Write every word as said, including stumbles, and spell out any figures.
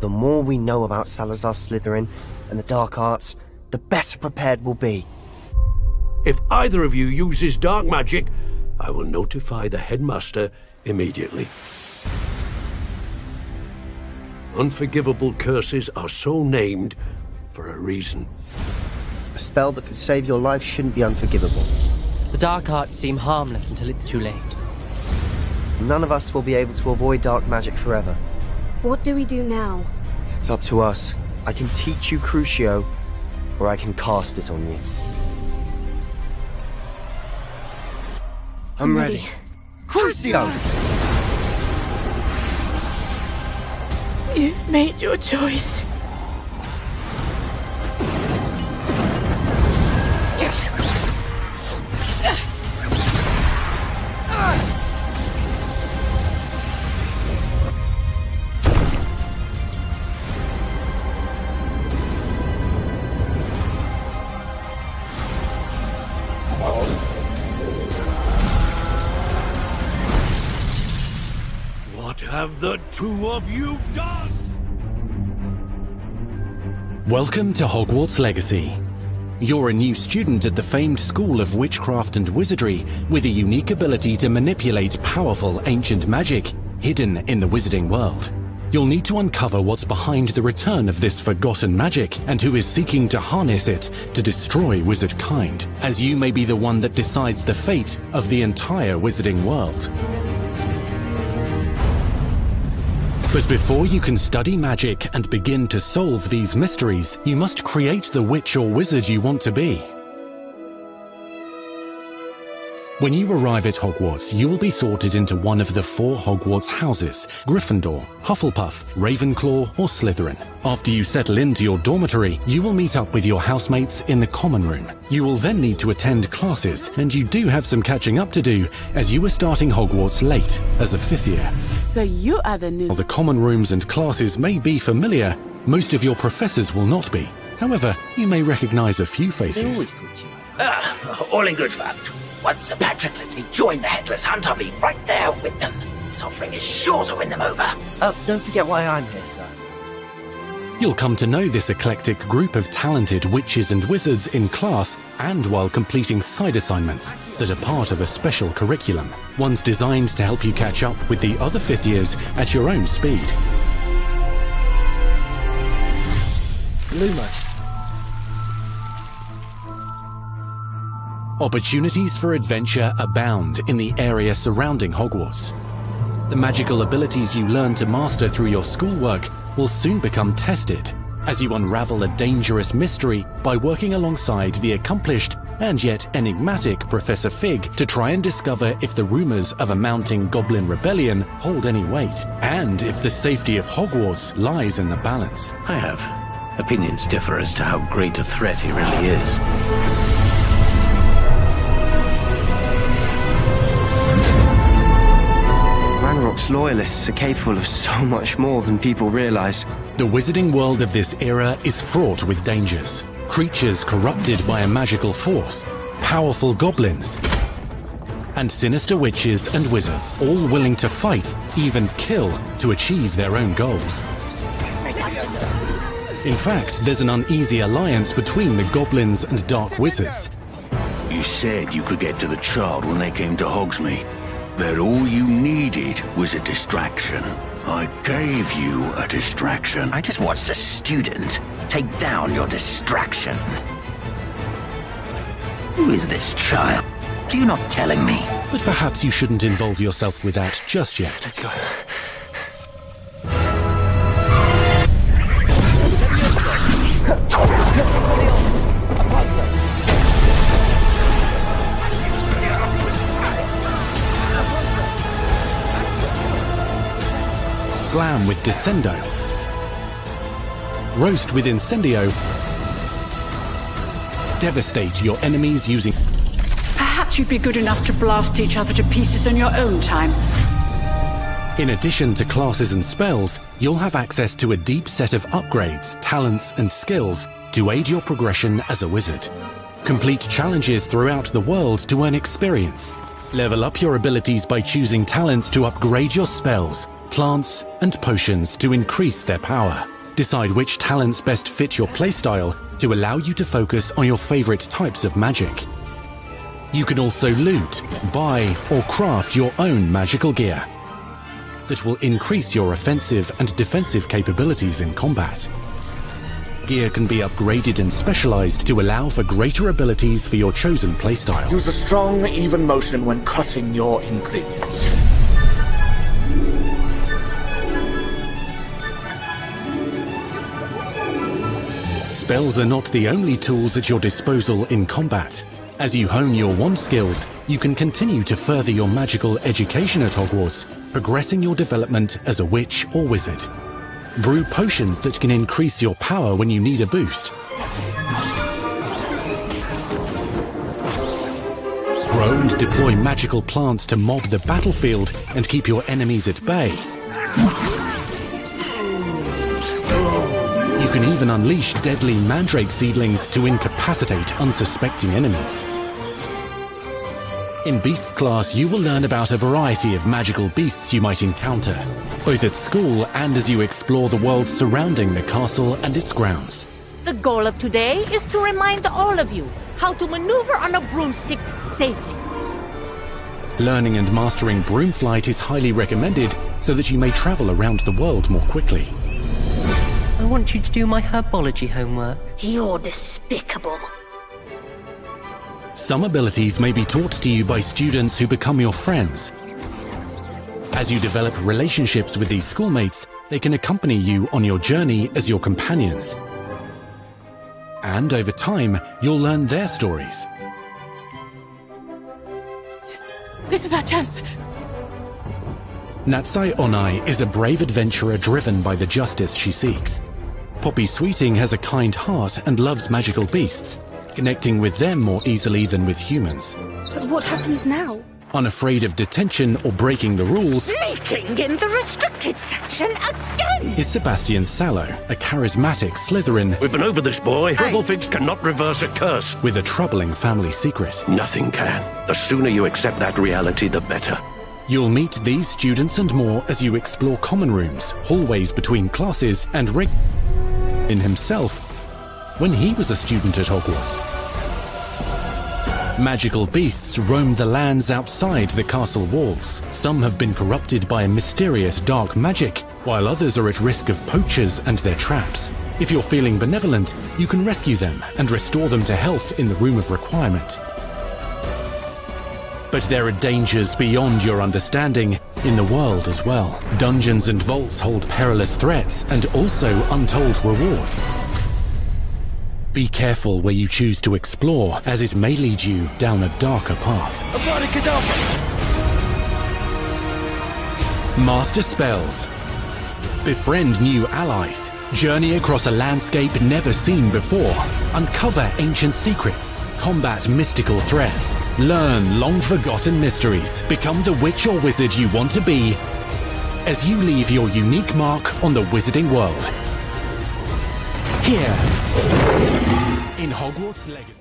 The more we know about Salazar Slytherin and the dark arts, the better prepared we'll be. If either of you uses dark magic, I will notify the headmaster immediately. Unforgivable curses are so named for a reason. A spell that could save your life shouldn't be unforgivable. The dark arts seem harmless until it's too late. None of us will be able to avoid dark magic forever. What do we do now? It's up to us. I can teach you Crucio, or I can cast it on you. I'm, I'm ready. ready. Crucio! You've made your choice. What have the two of you done? Welcome to Hogwarts Legacy. You're a new student at the famed School of Witchcraft and Wizardry with a unique ability to manipulate powerful ancient magic hidden in the wizarding world. You'll need to uncover what's behind the return of this forgotten magic and who is seeking to harness it to destroy wizard kind, as you may be the one that decides the fate of the entire wizarding world. But before you can study magic and begin to solve these mysteries, you must create the witch or wizard you want to be. When you arrive at Hogwarts, you will be sorted into one of the four Hogwarts houses: Gryffindor, Hufflepuff, Ravenclaw, or Slytherin. After you settle into your dormitory, you will meet up with your housemates in the common room. You will then need to attend classes, and you do have some catching up to do, as you were starting Hogwarts late as a fifth year. So you are the new... While the common rooms and classes may be familiar, most of your professors will not be. However, you may recognize a few faces. Ah, all in good fact. Once Sir Patrick lets me join the Headless Hunt, I'll be right there with them. This offering is sure to win them over. Oh, don't forget why I'm here, sir. You'll come to know this eclectic group of talented witches and wizards in class and while completing side assignments that are part of a special curriculum. One's designed to help you catch up with the other fifth years at your own speed. Lumos. Opportunities for adventure abound in the area surrounding Hogwarts. The magical abilities you learn to master through your schoolwork will soon become tested as you unravel a dangerous mystery by working alongside the accomplished and yet enigmatic Professor Fig to try and discover if the rumors of a mounting goblin rebellion hold any weight, and if the safety of Hogwarts lies in the balance. I have. Opinions differ as to how great a threat he really is. Loyalists are capable of so much more than people realize. The wizarding world of this era is fraught with dangers. Creatures corrupted by a magical force, powerful goblins, and sinister witches and wizards, all willing to fight, even kill, to achieve their own goals. In fact, there's an uneasy alliance between the goblins and dark wizards. You said you could get to the child when they came to Hogsmeade. That all you needed was a distraction. I gave you a distraction. I just watched a student take down your distraction. Who is this child? You're not telling me. But perhaps you shouldn't involve yourself with that just yet. Let's go. Slam with Descendo, roast with Incendio, devastate your enemies using... Perhaps you'd be good enough to blast each other to pieces on your own time. In addition to classes and spells, you'll have access to a deep set of upgrades, talents and skills to aid your progression as a wizard. Complete challenges throughout the world to earn experience. Level up your abilities by choosing talents to upgrade your spells, plants, and potions to increase their power. Decide which talents best fit your playstyle to allow you to focus on your favorite types of magic. You can also loot, buy, or craft your own magical gear that will increase your offensive and defensive capabilities in combat. Gear can be upgraded and specialized to allow for greater abilities for your chosen playstyle. Use a strong, even motion when cutting your ingredients. Spells are not the only tools at your disposal in combat. As you hone your wand skills, you can continue to further your magical education at Hogwarts, progressing your development as a witch or wizard. Brew potions that can increase your power when you need a boost. Grow and deploy magical plants to mob the battlefield and keep your enemies at bay. You can even unleash deadly mandrake seedlings to incapacitate unsuspecting enemies. In Beasts class, you will learn about a variety of magical beasts you might encounter, both at school and as you explore the world surrounding the castle and its grounds. The goal of today is to remind all of you how to maneuver on a broomstick safely. Learning and mastering broom flight is highly recommended so that you may travel around the world more quickly. I want you to do my herbology homework. You're despicable. Some abilities may be taught to you by students who become your friends. As you develop relationships with these schoolmates, they can accompany you on your journey as your companions. And over time, you'll learn their stories. This is our chance! Natsai Onai is a brave adventurer driven by the justice she seeks. Poppy Sweeting has a kind heart and loves magical beasts, connecting with them more easily than with humans. But what happens now? Unafraid of detention or breaking the rules... Sneaking in the restricted section again! ...is Sebastian Sallow, a charismatic Slytherin... We've been over this, boy. Professor Fig cannot reverse a curse. ...with a troubling family secret. Nothing can. The sooner you accept that reality, the better. You'll meet these students and more as you explore common rooms, hallways between classes, and Rick in himself... when he was a student at Hogwarts. Magical beasts roam the lands outside the castle walls. Some have been corrupted by a mysterious dark magic, while others are at risk of poachers and their traps. If you're feeling benevolent, you can rescue them and restore them to health in the Room of Requirement. But there are dangers beyond your understanding in the world as well. Dungeons and vaults hold perilous threats and also untold rewards. Be careful where you choose to explore, as it may lead you down a darker path. Master spells. Befriend new allies. Journey across a landscape never seen before. Uncover ancient secrets. Combat mystical threats. Learn long-forgotten mysteries. Become the witch or wizard you want to be as you leave your unique mark on the wizarding world. Here, in Hogwarts Legacy.